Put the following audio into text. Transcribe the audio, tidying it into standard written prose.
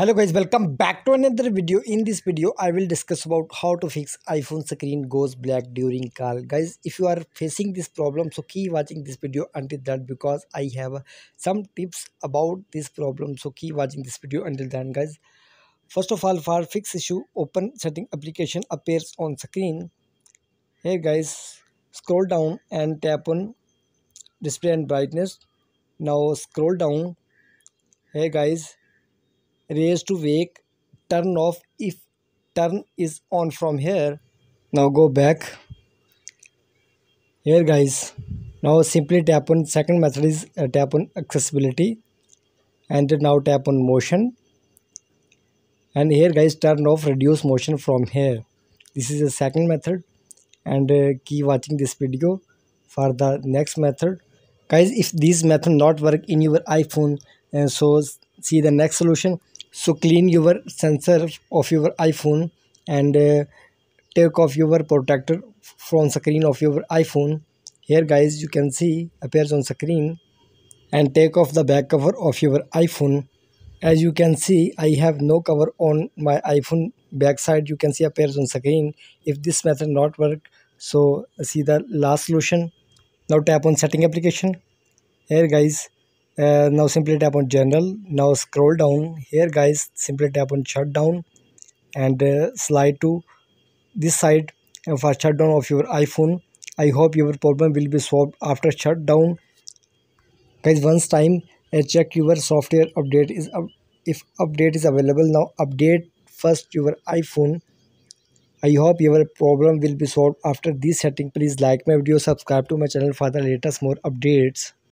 Hello guys, welcome back to another video. In this video I will discuss about how to fix iPhone screen goes black during call. Guys, if you are facing this problem, so keep watching this video until that, because I have some tips about this problem. So keep watching this video until then guys. First of all, for fix issue, open setting application, appears on screen. Here guys, scroll down and tap on display and brightness. Now scroll down. Hey guys, raise to wake, turn off if turn is on from here. Now go back here guys. Now simply tap on second method is tap on accessibility, and now tap on motion, and here guys turn off reduce motion from here. This is the second method, and keep watching this video for the next method guys. If these method not work in your iPhone, and so see the next solution. So clean your sensor of your iPhone and take off your protector from screen of your iPhone. Here guys, you can see appears on screen, and take off the back cover of your iPhone. As you can see, I have no cover on my iPhone back side. You can see appears on screen. If this method not work, so see the last solution. Now tap on setting application. Here guys, now simply tap on general. Now scroll down. Here guys, simply tap on shutdown, and slide to this side for shutdown of your iPhone. I hope your problem will be solved after shutdown guys. Once time check your software update is if update is available. Now update first your iPhone. I hope your problem will be solved after this setting. Please like my video, subscribe to my channel for the latest more updates.